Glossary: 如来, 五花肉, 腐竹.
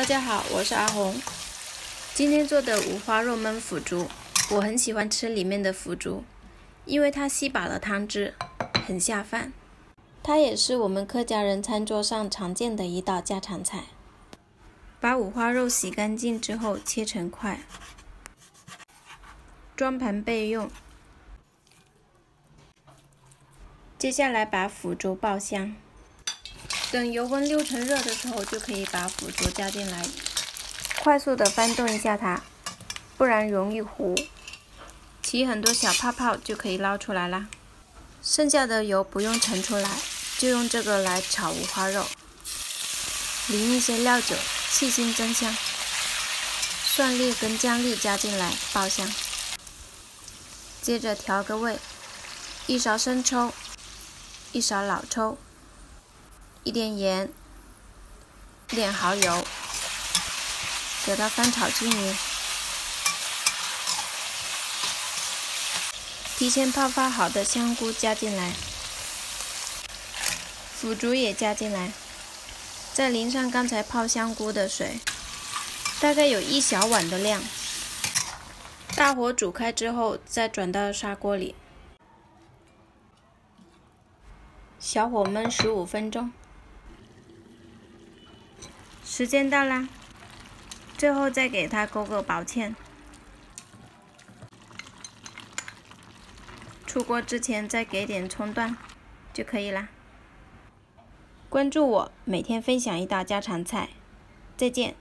大家好，我是阿红。今天做的五花肉焖腐竹，我很喜欢吃里面的腐竹，因为它吸饱了汤汁，很下饭。它也是我们客家人餐桌上常见的一道家常菜。把五花肉洗干净之后切成块，装盘备用。接下来把腐竹爆香。 等油温6成热的时候，就可以把腐竹加进来，快速的翻动一下它，不然容易糊，起很多小泡泡就可以捞出来啦。剩下的油不用盛出来，就用这个来炒五花肉，淋一些料酒，细心增香。蒜粒跟姜粒加进来爆香，接着调个味，一勺生抽，一勺老抽。 一点盐，一点蚝油，给它翻炒均匀。提前泡发好的香菇加进来，腐竹也加进来，再淋上刚才泡香菇的水，大概有1小碗的量。大火煮开之后，再转到砂锅里，小火焖15分钟。 时间到啦，最后再给它勾个薄芡。出锅之前再给点葱段就可以啦。关注我，每天分享一道家常菜，再见。